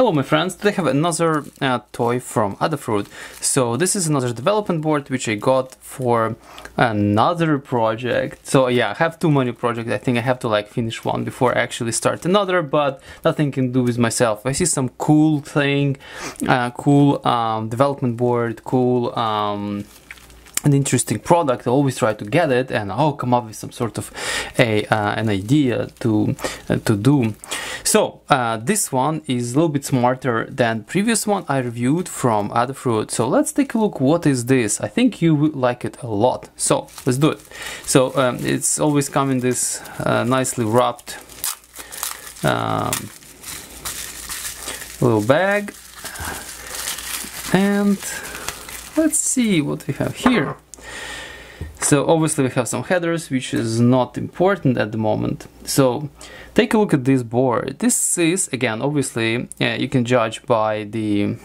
Hello my friends, today I have another toy from Adafruit. So this is another development board which I got for another project. So yeah, I have too many projects. I think I have to like finish one before I actually start another, but nothing can do with myself. I see some cool thing, cool development board, cool an interesting product. I always try to get it and I'll come up with some sort of a an idea to do. So this one is a little bit smarter than previous one I reviewed from Adafruit. So let's take a look what is this. I think you will like it a lot. So let's do it. So it's always come in this nicely wrapped little bag, and let's see what we have here. So obviously we have some headers, which is not important at the moment. So take a look at this board. This is, again, obviously you can judge by the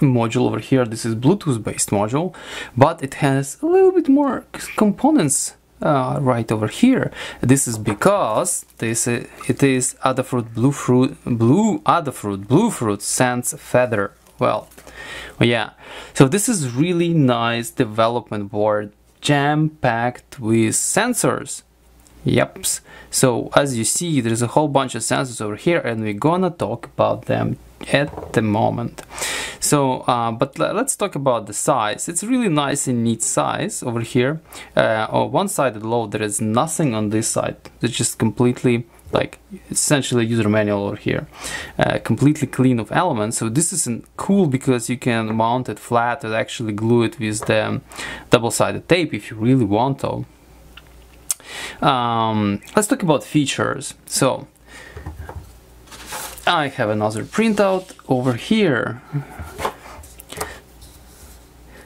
module over here. This is Bluetooth based module, but it has a little bit more components right over here. This is because it is Adafruit Bluefruit Sense Feather. Well, yeah, so this is really nice development board, jam-packed with sensors. Yep, so as you see, there's a whole bunch of sensors over here, and we're gonna talk about them at the moment. So, but let's talk about the size. It's really nice and neat size over here. On one-sided load, there is nothing on this side. It's just completely, like, essentially user manual over here, completely clean of elements. So this isn't cool because you can mount it flat and actually glue it with the double-sided tape if you really want to. Let's talk about features. So I have another printout over here.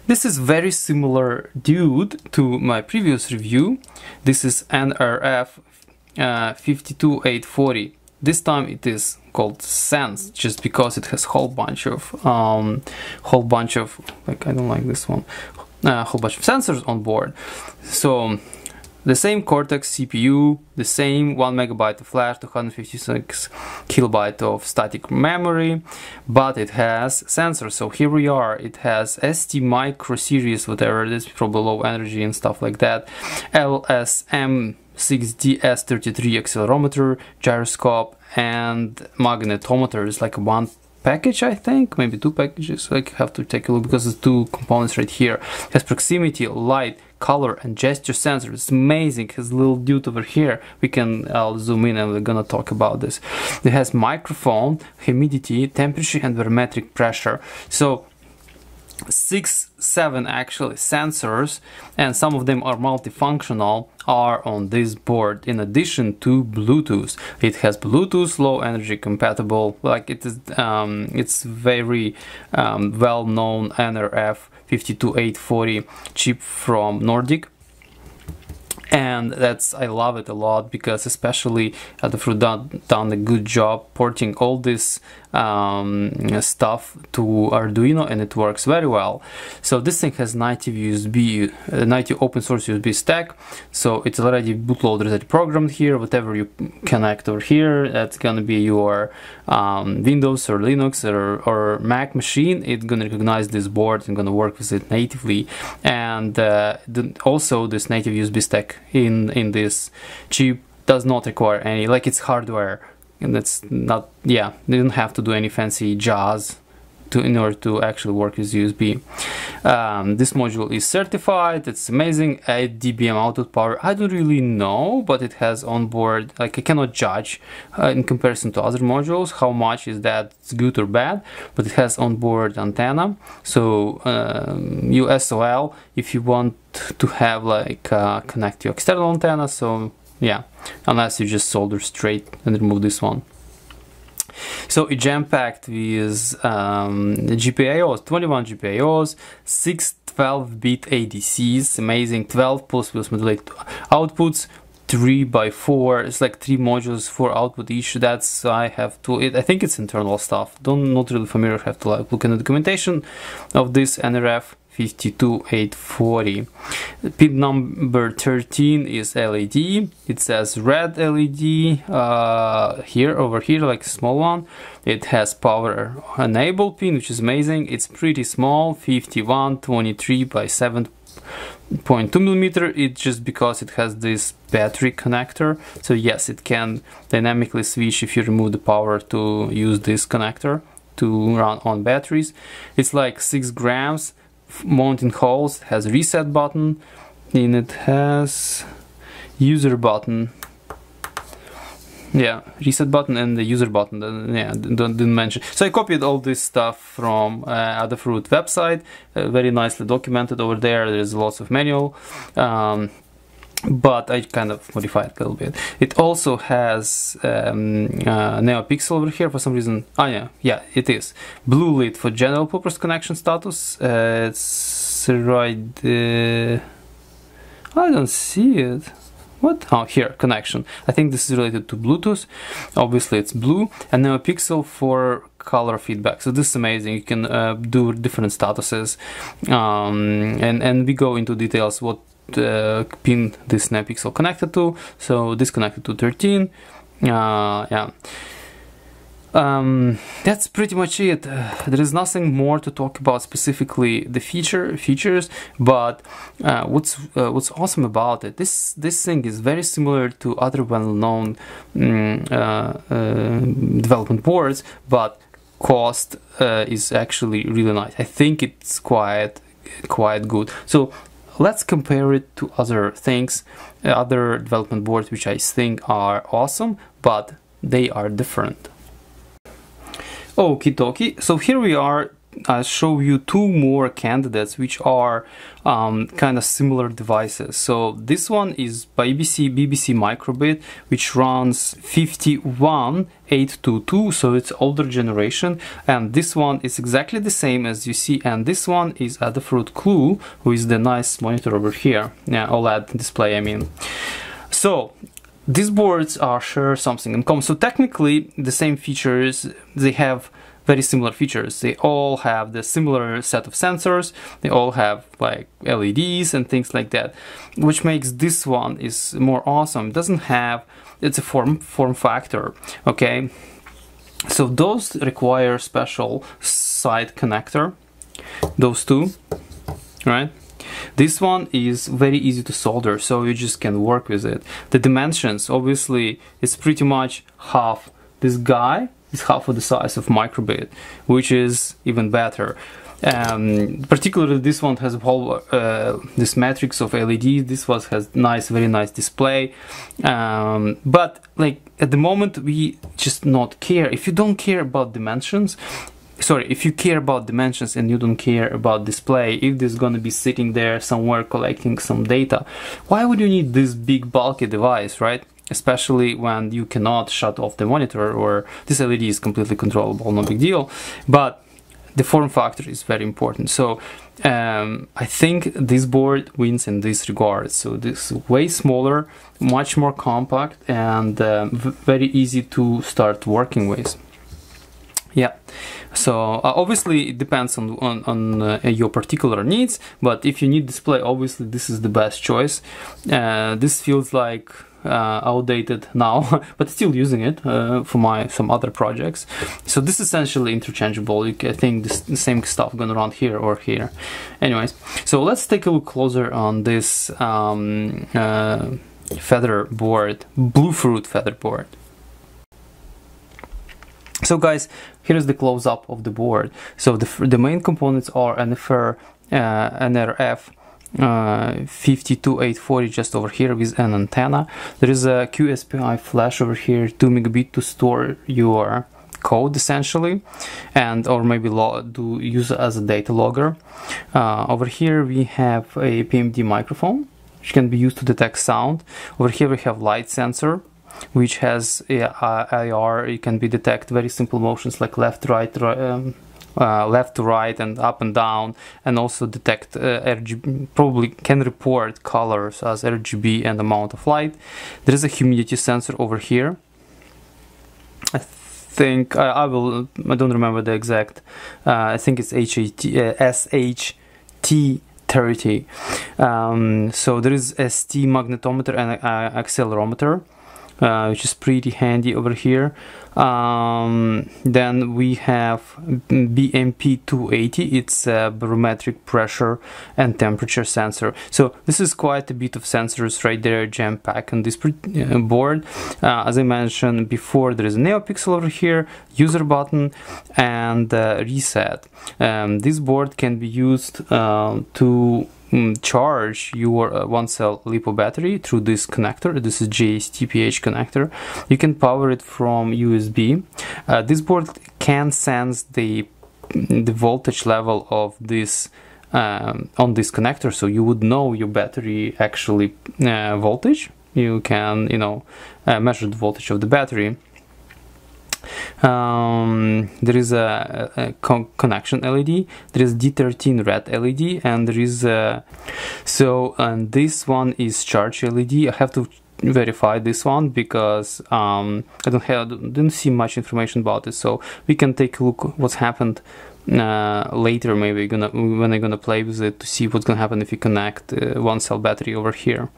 This is very similar dude to my previous review. This is NRF52840. This time it is called Sense, just because it has whole bunch of like, I don't like this one, whole bunch of sensors on board. So the same Cortex CPU, the same 1 MB of flash, 256 KB of static memory, but it has sensors. So here we are. It has ST Micro Series, whatever it is, probably low energy and stuff like that. LSM6DS33 accelerometer, gyroscope, and magnetometer. It's like one package, I think, maybe two packages. Like, have to take a look because there's two components right here. It has proximity, light, color, and gesture sensor. It's amazing. It has a little dude over here. We can zoom in and we're gonna talk about this. It has microphone, humidity, temperature, and barometric pressure. So 6, 7 actually sensors, and some of them are multifunctional, are on this board in addition to Bluetooth. It has Bluetooth low energy compatible, like it is it's very well-known NRF52840 chip from Nordic. And that's, I love it a lot because especially Adafruit done a good job porting all this stuff to Arduino, and it works very well. So this thing has native USB, native open source USB stack. So it's already bootloader that you programmed here. Whatever you connect over here, that's gonna be your Windows or Linux or Mac machine. It's gonna recognize this board and gonna work with it natively. And also this native USB stack in this chip does not require any, like, it's hardware, and that's not, yeah, they don't have to do any fancy jazz in order to actually work with USB. This module is certified. It's amazing. 8 dBm output power. I don't really know, but it has on board, like, I cannot judge in comparison to other modules how much is that, it's good or bad, but it has on board antenna. So U.FL if you want to have, like, connect your external antenna. So yeah, unless you just solder straight and remove this one. So it jam-packed with GPIOs, 21 GPIOs, 6 12-bit ADCs, amazing, 12 pulse modulated outputs, 3x4, it's like 3 modules, 4 output each. That's, I have to, I think it's internal stuff, not really familiar, have to like look in the documentation of this NRF 52840. Pin number 13 is LED. It says red LED over here, like a small one. It has power enable pin, which is amazing. It's pretty small, 5123 by 7.2 millimeter. It's just because it has this battery connector, so yes, it can dynamically switch if you remove the power to use this connector to run on batteries. It's like 6 grams, mounting holes, has reset button, and it has user button. Yeah, reset button and the user button, yeah, didn't mention. So I copied all this stuff from Adafruit website, very nicely documented over there. There's lots of manual, but I kind of modified a little bit. It also has NeoPixel over here for some reason. Oh yeah, yeah, it is. Blue lid for general purpose connection status. It's right there. I don't see it. What? Oh, here, connection. I think this is related to Bluetooth. Obviously, it's blue. And NeoPixel for color feedback. So this is amazing. You can do different statuses, and we go into details what pin this NeoPixel connected to. So this connected to 13. Yeah. That's pretty much it. There is nothing more to talk about specifically the features, but what's awesome about it, this thing is very similar to other well-known development boards, but cost is actually really nice. I think it's quite good. So let's compare it to other things, other development boards, which I think are awesome, but they are different. Okie dokie, so here we are. I'll show you two more candidates which are kind of similar devices. So this one is by BBC microbit, which runs 51822, so it's older generation, and this one is exactly the same as you see, and this one is Adafruit Clue with the nice monitor over here, yeah, OLED display, I mean. So these boards are share something in common. So technically the same features, they have very similar features. They all have the similar set of sensors. They all have like LEDs and things like that, which makes this one is more awesome. It doesn't have, it's a form factor, okay? So those require special side connector, those two, right? This one is very easy to solder, so you just can work with it. The dimensions, obviously, it's pretty much half. This guy is half of the size of microbit, which is even better. Particularly this one has a whole this matrix of LEDs. This one has nice, very nice display. But like at the moment, we just not care. If you don't care about dimensions, sorry, if you care about dimensions and you don't care about display, if this is going to be sitting there somewhere collecting some data, why would you need this big bulky device, right? Especially when you cannot shut off the monitor, or this LED is completely controllable, no big deal. But the form factor is very important. So I think this board wins in this regard. So this is way smaller, much more compact, and very easy to start working with. Yeah, so obviously it depends on your particular needs, but if you need display, obviously this is the best choice. This feels like outdated now, but still using it for some other projects. So this is essentially interchangeable. I think the same stuff going around here or here. Anyways, so let's take a look closer on this feather board, Bluefruit feather board. So guys, here's the close-up of the board. So the main components are NRF52840 just over here with an antenna. There is a QSPI flash over here, 2 megabit to store your code essentially, and or maybe do use as a data logger. Over here we have a PMD microphone, which can be used to detect sound. Over here we have light sensor, which has IR. It can be detect very simple motions like left to right and up and down, and also detect RGB, probably can report colors as RGB and amount of light. There is a humidity sensor over here. I think I don't remember the exact. I think it's SHT SHT30. So there is a ST magnetometer and accelerometer, which is pretty handy over here. Then we have BMP280, it's a barometric pressure and temperature sensor. So this is quite a bit of sensors right there, jam-packed on this board. As I mentioned before, there is a NeoPixel over here, user button, and reset. This board can be used to charge your 1-cell LiPo battery through this connector. This is JSTPH connector. You can power it from USB. This board can sense the voltage level of this on this connector, so you would know your battery actually voltage. You can measure the voltage of the battery. There is a connection LED, there is D13 red LED, and there is and this one is charge LED. I have to verify this one because I didn't see much information about it, so we can take a look what's happened later, maybe when I'm gonna play with it, to see what's gonna happen if you connect 1-cell battery over here.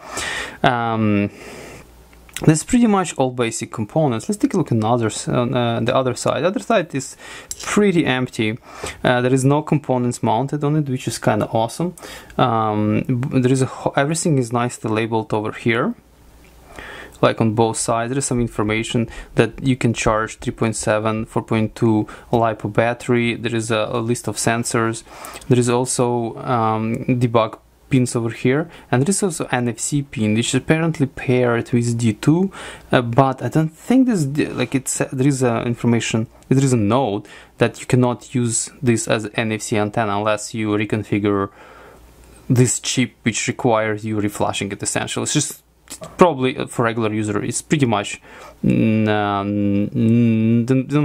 That's pretty much all basic components. Let's take a look at the other side. The other side is pretty empty. There is no components mounted on it, which is kind of awesome. There is everything is nicely labeled over here. Like on both sides, there is some information that you can charge 3.7, 4.2 LiPo battery. There is a list of sensors. There is also debug pins over here, and there is also NFC pin, which is apparently paired with D2, but I don't think this, like, it's there is information, there is a note that you cannot use this as NFC antenna unless you reconfigure this chip, which requires you reflashing it essentially. It's just probably for regular user, it's pretty much don't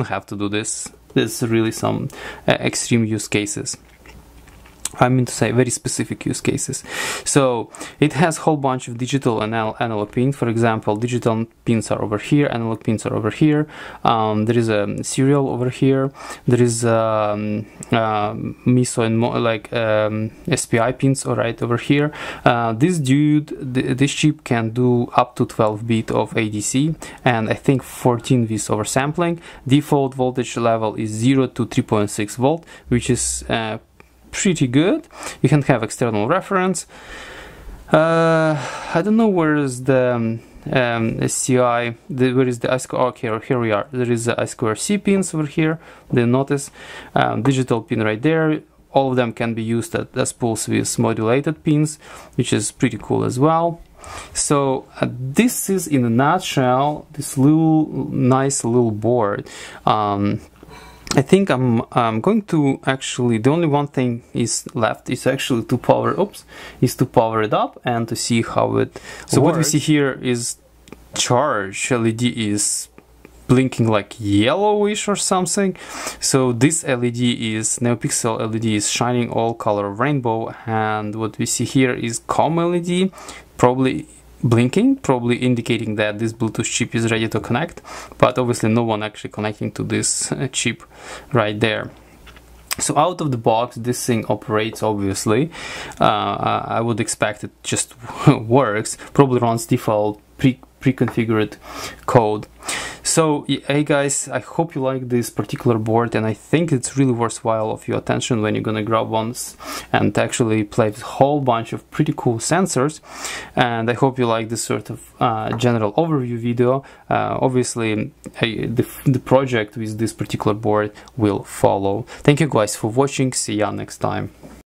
have to do this. There's really some extreme use cases. I mean to say very specific use cases. So it has a whole bunch of digital and analog pins. For example, digital pins are over here, analog pins are over here. There is a serial over here. There is MISO and SPI pins, all right, over here. This chip can do up to 12-bit of ADC and I think 14 bits oversampling. Default voltage level is 0 to 3.6 volt, which is pretty good. You can have external reference. I don't know where is the SCI, where is the I2C, okay, here we are. There is the I2C pins over here, then notice digital pin right there. All of them can be used as pulse with modulated pins, which is pretty cool as well. So this is in a nutshell this nice little board. I think I'm going to actually, the only one thing is left is actually to power, power it up and to see how it works. So what we see here is charge LED is blinking like yellowish or something. So this LED is, NeoPixel LED is shining all color of rainbow, and what we see here is COM LED, probably blinking, probably indicating that this Bluetooth chip is ready to connect, but obviously no one actually connecting to this chip right there. So out of the box this thing operates, obviously. I would expect it just works, probably runs default pre-configured code. So hey guys, I hope you like this particular board, and I think it's really worthwhile of your attention when you're gonna grab one and actually play with a whole bunch of pretty cool sensors. And I hope you like this sort of general overview video. Obviously the project with this particular board will follow. Thank you guys for watching, see ya next time.